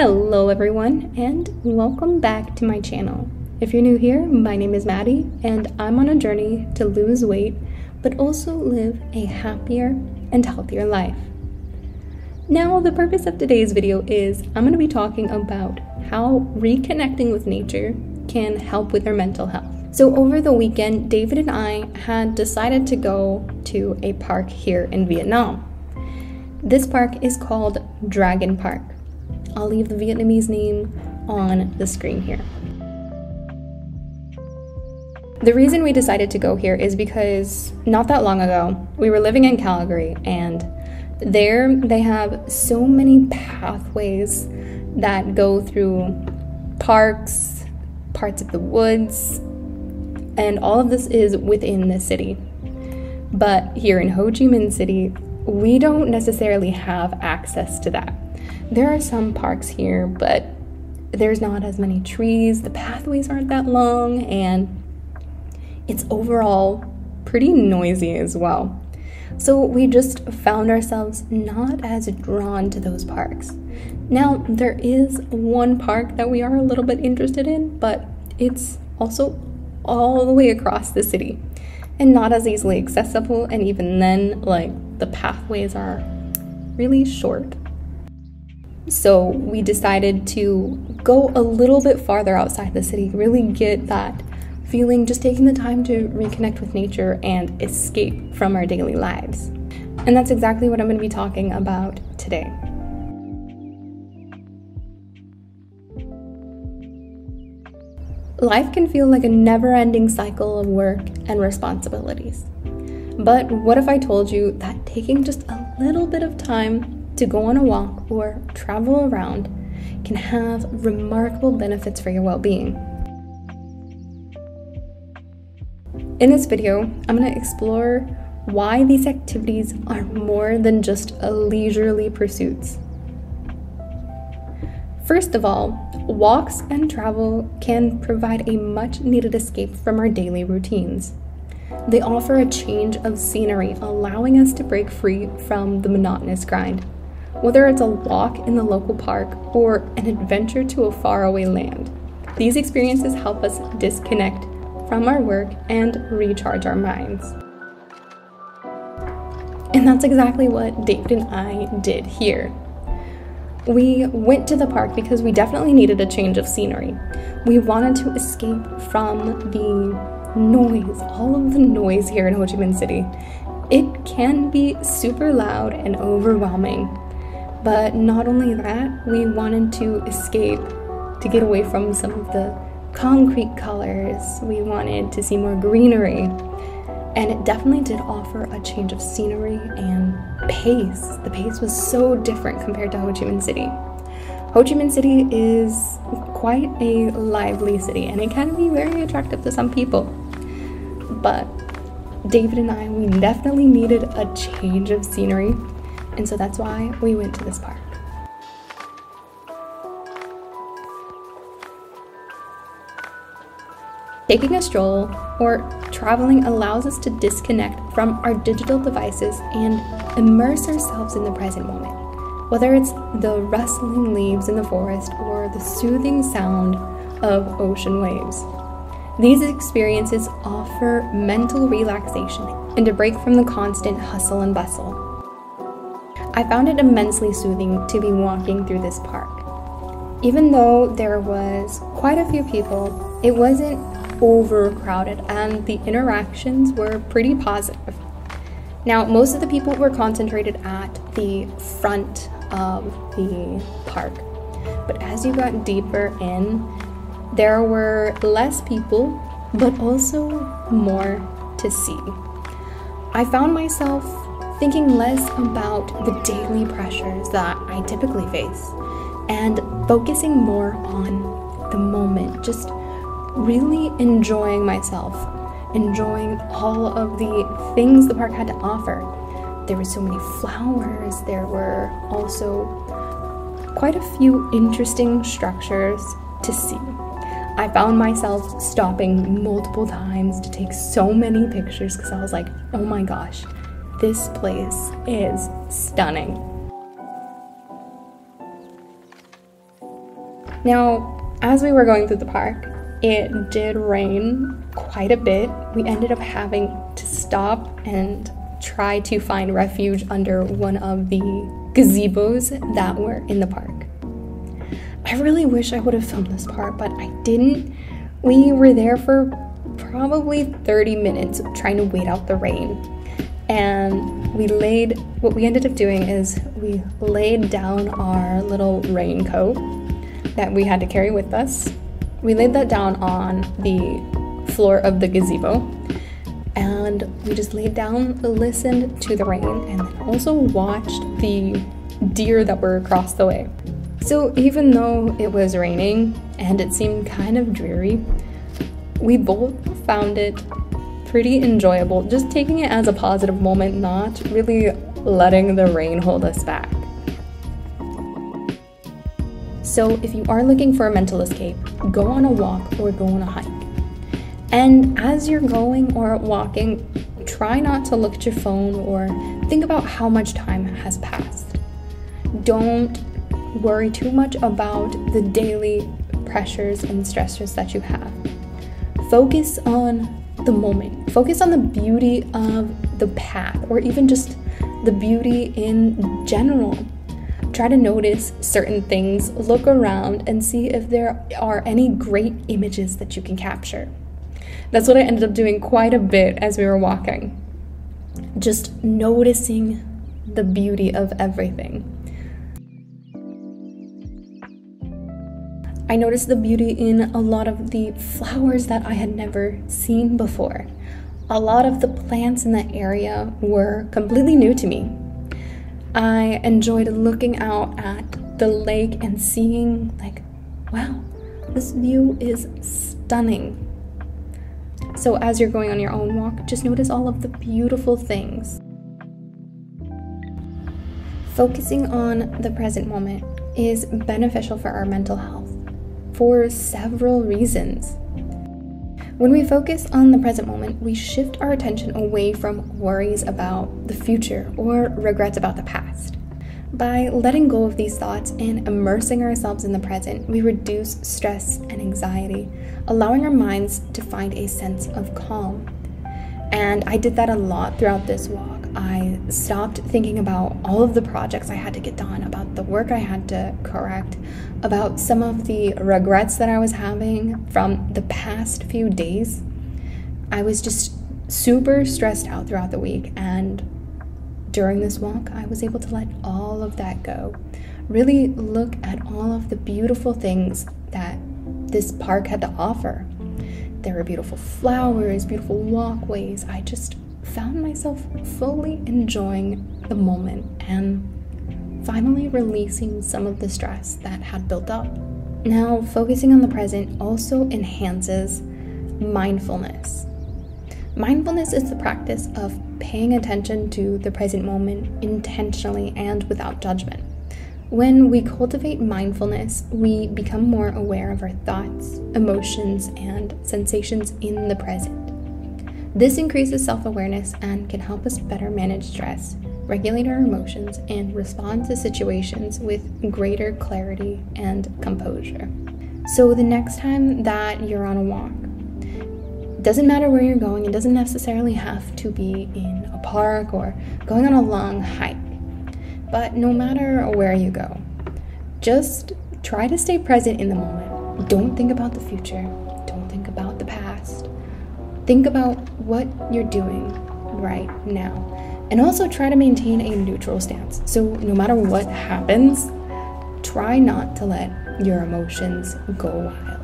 Hello everyone, and welcome back to my channel. If you're new here, my name is Maddie, and I'm on a journey to lose weight, but also live a happier and healthier life. Now, the purpose of today's video is I'm going to be talking about how reconnecting with nature can help with our mental health. So over the weekend, David and I had decided to go to a park here in Vietnam. This park is called Dragon Park. I'll leave the Vietnamese name on the screen here. The reason we decided to go here is because not that long ago, we were living in Calgary, and there they have so many pathways that go through parks, parts of the woods, and all of this is within the city. But here in Ho Chi Minh City, we don't necessarily have access to that. There are some parks here, but there's not as many trees, the pathways aren't that long, and it's overall pretty noisy as well. So we just found ourselves not as drawn to those parks. Now, there is one park that we are a little bit interested in, but it's also all the way across the city and not as easily accessible, and even then, like, the pathways are really short. So we decided to go a little bit farther outside the city, really get that feeling, just taking the time to reconnect with nature and escape from our daily lives. And that's exactly what I'm going to be talking about today. Life can feel like a never-ending cycle of work and responsibilities. But what if I told you that taking just a little bit of time to go on a walk or travel around can have remarkable benefits for your well-being. In this video, I'm going to explore why these activities are more than just leisurely pursuits. First of all, walks and travel can provide a much-needed escape from our daily routines. They offer a change of scenery, allowing us to break free from the monotonous grind. Whether it's a walk in the local park or an adventure to a faraway land, these experiences help us disconnect from our work and recharge our minds. And that's exactly what David and I did here. We went to the park because we definitely needed a change of scenery. We wanted to escape from the noise, all of the noise here in Ho Chi Minh City. It can be super loud and overwhelming. But not only that, we wanted to escape, to get away from some of the concrete colors. We wanted to see more greenery. And it definitely did offer a change of scenery and pace. The pace was so different compared to Ho Chi Minh City. Ho Chi Minh City is quite a lively city, and it can be very attractive to some people. But David and I, we definitely needed a change of scenery. And so that's why we went to this park. Taking a stroll or traveling allows us to disconnect from our digital devices and immerse ourselves in the present moment. Whether it's the rustling leaves in the forest or the soothing sound of ocean waves, these experiences offer mental relaxation and a break from the constant hustle and bustle. I found it immensely soothing to be walking through this park. Even though there was quite a few people, it wasn't overcrowded and the interactions were pretty positive. Now, most of the people were concentrated at the front of the park, but as you got deeper in, there were less people, but also more to see. I found myself thinking less about the daily pressures that I typically face and focusing more on the moment, just really enjoying myself, enjoying all of the things the park had to offer. There were so many flowers, there were also quite a few interesting structures to see. I found myself stopping multiple times to take so many pictures because I was like, oh my gosh, this place is stunning. Now, as we were going through the park, it did rain quite a bit. We ended up having to stop and try to find refuge under one of the gazebos that were in the park. I really wish I would have filmed this part, but I didn't. We were there for probably 30 minutes trying to wait out the rain. And what we ended up doing is we laid down our little raincoat that we had to carry with us. We laid that down on the floor of the gazebo, and we just laid down, listened to the rain, and then also watched the deer that were across the way. So even though it was raining and it seemed kind of dreary, we both found it pretty enjoyable, just taking it as a positive moment, not really letting the rain hold us back. So if you are looking for a mental escape, go on a walk or go on a hike. And as you're going or walking, try not to look at your phone or think about how much time has passed. Don't worry too much about the daily pressures and stressors that you have. Focus on the moment. Focus on the beauty of the path, or even just the beauty in general. Try to notice certain things, look around, and see if there are any great images that you can capture. That's what I ended up doing quite a bit as we were walking. Just noticing the beauty of everything. I noticed the beauty in a lot of the flowers that I had never seen before. A lot of the plants in that area were completely new to me. I enjoyed looking out at the lake and seeing, like, wow, this view is stunning. So as you're going on your own walk, just notice all of the beautiful things. Focusing on the present moment is beneficial for our mental health for several reasons. When we focus on the present moment, we shift our attention away from worries about the future or regrets about the past. By letting go of these thoughts and immersing ourselves in the present, we reduce stress and anxiety, allowing our minds to find a sense of calm. And I did that a lot throughout this walk. I stopped thinking about all of the projects I had to get done, about the work I had to correct, about some of the regrets that I was having from the past few days. I was just super stressed out throughout the week, and during this walk, I was able to let all of that go. Really look at all of the beautiful things that this park had to offer. There were beautiful flowers, beautiful walkways. I just found myself fully enjoying the moment and finally releasing some of the stress that had built up. Now, focusing on the present also enhances mindfulness. Mindfulness is the practice of paying attention to the present moment intentionally and without judgment. When we cultivate mindfulness, we become more aware of our thoughts, emotions, and sensations in the present. This increases self-awareness and can help us better manage stress, regulate our emotions, and respond to situations with greater clarity and composure. So the next time that you're on a walk, doesn't matter where you're going, it doesn't necessarily have to be in a park or going on a long hike. But no matter where you go, just try to stay present in the moment. Don't think about the future. Don't think about the past. Think about what you're doing right now. And also try to maintain a neutral stance. So no matter what happens, try not to let your emotions go wild.